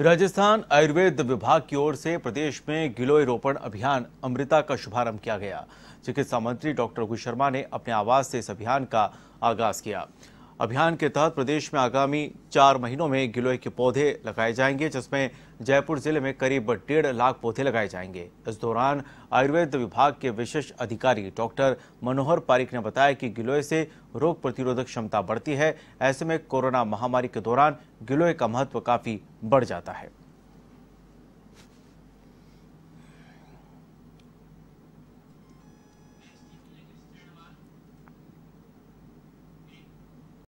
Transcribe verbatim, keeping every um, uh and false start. राजस्थान आयुर्वेद विभाग की ओर से प्रदेश में गिलोय रोपण अभियान अमृता का शुभारंभ किया गया। चिकित्सा मंत्री डॉक्टर रघु शर्मा ने अपने आवास से इस अभियान का आगाज किया। अभियान के तहत प्रदेश में आगामी चार महीनों में गिलोय के पौधे लगाए जाएंगे, जिसमें जयपुर जिले में करीब डेढ़ लाख पौधे लगाए जाएंगे। इस दौरान आयुर्वेद विभाग के विशेष अधिकारी डॉक्टर मनोहर पारिक ने बताया कि गिलोय से रोग प्रतिरोधक क्षमता बढ़ती है। ऐसे में कोरोना महामारी के दौरान गिलोय का महत्व काफी बढ़ जाता है।